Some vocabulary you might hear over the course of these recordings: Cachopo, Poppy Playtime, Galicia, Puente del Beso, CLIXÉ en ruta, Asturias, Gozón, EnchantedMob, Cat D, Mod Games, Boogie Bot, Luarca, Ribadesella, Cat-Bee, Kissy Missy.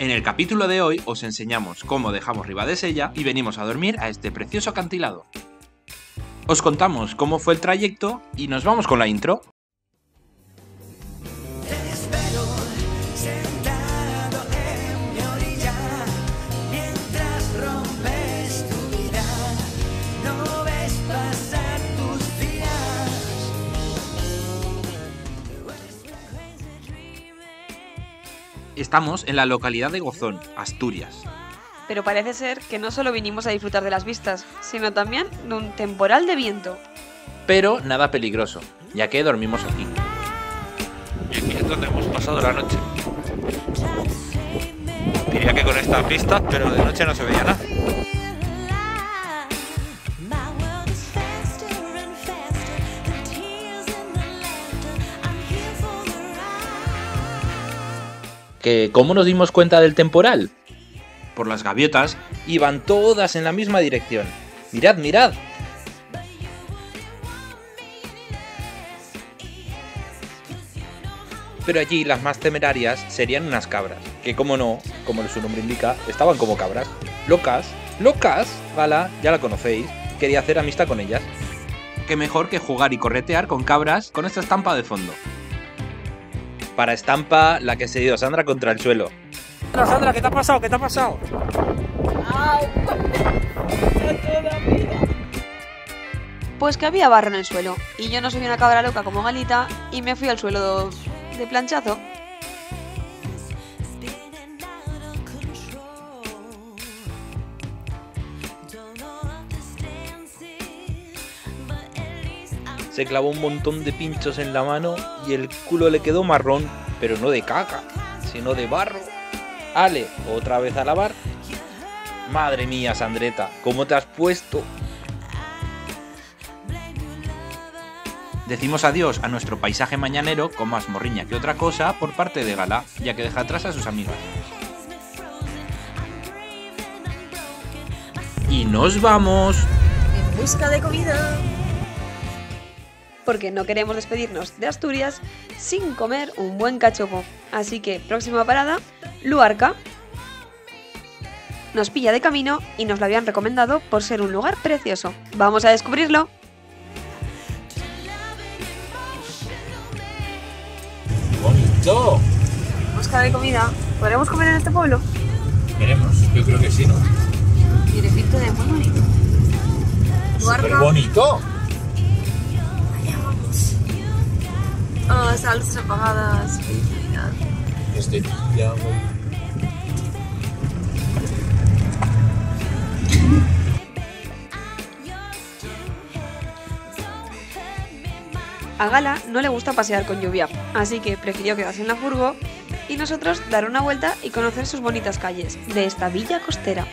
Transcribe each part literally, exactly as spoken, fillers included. En el capítulo de hoy os enseñamos cómo dejamos Ribadesella y venimos a dormir a este precioso acantilado. Os contamos cómo fue el trayecto y nos vamos con la intro. Estamos en la localidad de Gozón, Asturias. Pero parece ser que no solo vinimos a disfrutar de las vistas, sino también de un temporal de viento. Pero nada peligroso, ya que dormimos aquí. Y aquí es donde hemos pasado la noche. Diría que con estas vistas, pero de noche no se veía nada. ¿Cómo nos dimos cuenta del temporal? Por las gaviotas iban todas en la misma dirección. ¡Mirad, mirad! Pero allí las más temerarias serían unas cabras, que como no, como su nombre indica, estaban como cabras. ¡Locas! ¡Locas! Gala, ya la conocéis, quería hacer amistad con ellas. Qué mejor que jugar y corretear con cabras con esta estampa de fondo. Para estampa, la que se dio Sandra contra el suelo. Sandra, Sandra, ¿qué te ha pasado? ¿Qué te ha pasado? Ay, pues que había barro en el suelo, y yo no soy una cabra loca como Galita, y me fui al suelo de planchazo. Se clavó un montón de pinchos en la mano y el culo le quedó marrón, pero no de caca, sino de barro. Ale, otra vez a lavar. Madre mía, Sandreta, ¿cómo te has puesto? Decimos adiós a nuestro paisaje mañanero con más morriña que otra cosa por parte de Gala, ya que deja atrás a sus amigas. Y nos vamos en busca de comida, porque no queremos despedirnos de Asturias sin comer un buen cachopo. Así que, próxima parada, Luarca. Nos pilla de camino y nos lo habían recomendado por ser un lugar precioso. ¡Vamos a descubrirlo! ¡Bonito! En busca de comida. ¿Podremos comer en este pueblo? Veremos, yo creo que sí, ¿no? Tiene pinta de muy bonito. ¡Súper bonito! Oh, salsas apagadas, felicidad. Desde ya, a Gala no le gusta pasear con lluvia, así que prefirió quedarse en la furgo y nosotros dar una vuelta y conocer sus bonitas calles de esta villa costera.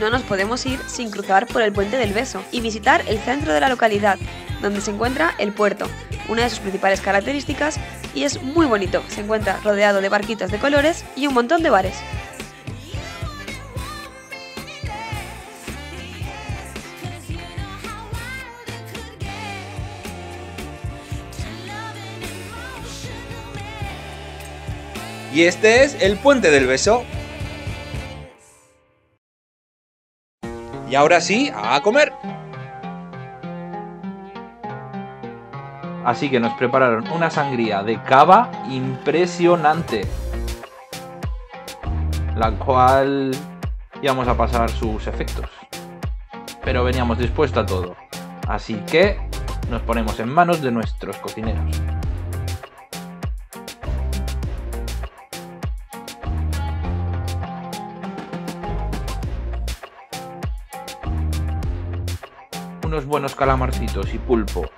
No nos podemos ir sin cruzar por el Puente del Beso y visitar el centro de la localidad, donde se encuentra el puerto, una de sus principales características, y es muy bonito. Se encuentra rodeado de barquitos de colores y un montón de bares. Y este es el Puente del Beso. Y ahora sí, a comer. Así que nos prepararon una sangría de cava impresionante, la cual íbamos a pasar sus efectos, pero veníamos dispuestos a todo. Así que nos ponemos en manos de nuestros cocineros. Unos buenos calamarcitos y pulpo,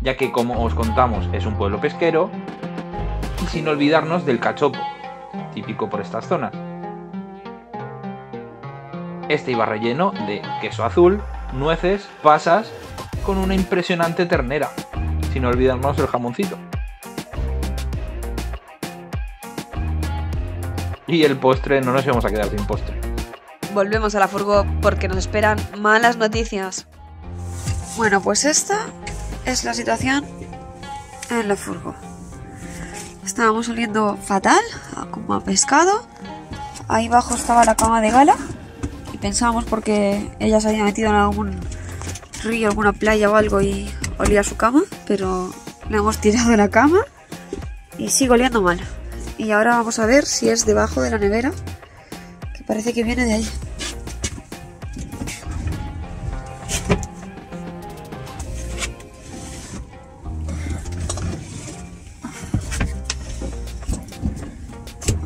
ya que, como os contamos, es un pueblo pesquero, y sin olvidarnos del cachopo, típico por estas zonas. Este iba relleno de queso azul, nueces, pasas, con una impresionante ternera, sin olvidarnos del jamoncito. Y el postre, no nos íbamos a quedar sin postre. volvemos a la furgo porque nos esperan malas noticias. Bueno, pues esta es la situación en la furgo. Estábamos oliendo fatal, como a pescado. Ahí abajo estaba la cama de Gala y pensábamos porque ella se había metido en algún río, alguna playa o algo y olía su cama, pero la hemos tirado de la cama y sigue oliendo mal. Y ahora vamos a ver si es debajo de la nevera, que parece que viene de ahí.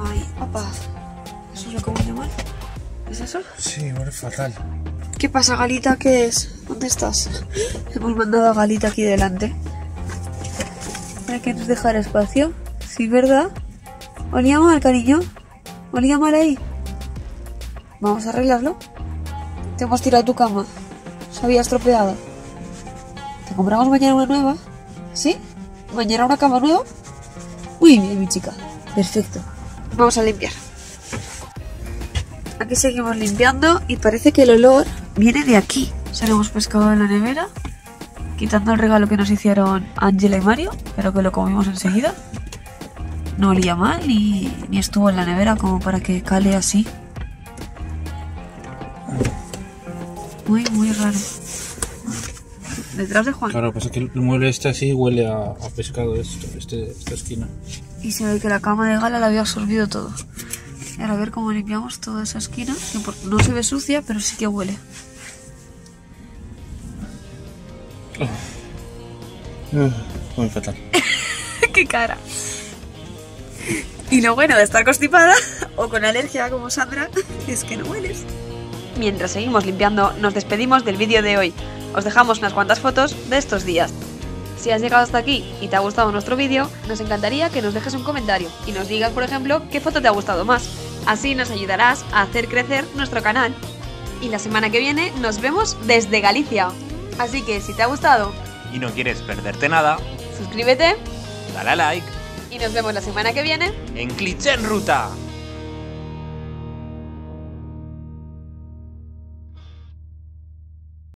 Ay, opa. ¿Eso es lo que huele mal? ¿Es eso? Sí, huele fatal. ¿Qué pasa, Galita? ¿Qué es? ¿Dónde estás? Hemos mandado a Galita aquí delante. Hay que nos dejar espacio. Sí, ¿verdad? Olía mal, cariño. Olía mal ahí. Vamos a arreglarlo. Te hemos tirado tu cama. Se había estropeado. Te compramos mañana una nueva. ¿Sí? Mañana una cama nueva. Muy bien, mi chica. Perfecto. Vamos a limpiar. Aquí seguimos limpiando y parece que el olor viene de aquí. Salimos pescado de la nevera, quitando el regalo que nos hicieron Ángela y Mario, pero que lo comimos enseguida. No olía mal ni, ni estuvo en la nevera como para que cale así. Muy, muy raro. Detrás de Juan. Claro, pasa que el mueble este así huele a, a pescado, esto, este, esta esquina. Y se ve que la cama de Gala la había absorbido todo. Y ahora a ver cómo limpiamos toda esa esquina. No se ve sucia, pero sí que huele. Muy fatal. ¡Qué cara! Y lo bueno de estar constipada o con alergia como Sandra es que no hueles. Mientras seguimos limpiando, nos despedimos del vídeo de hoy. Os dejamos unas cuantas fotos de estos días. Si has llegado hasta aquí y te ha gustado nuestro vídeo, nos encantaría que nos dejes un comentario y nos digas, por ejemplo, qué foto te ha gustado más. Así nos ayudarás a hacer crecer nuestro canal. Y la semana que viene nos vemos desde Galicia. Así que si te ha gustado y no quieres perderte nada, suscríbete, dale a like y nos vemos la semana que viene en Cliché en Ruta.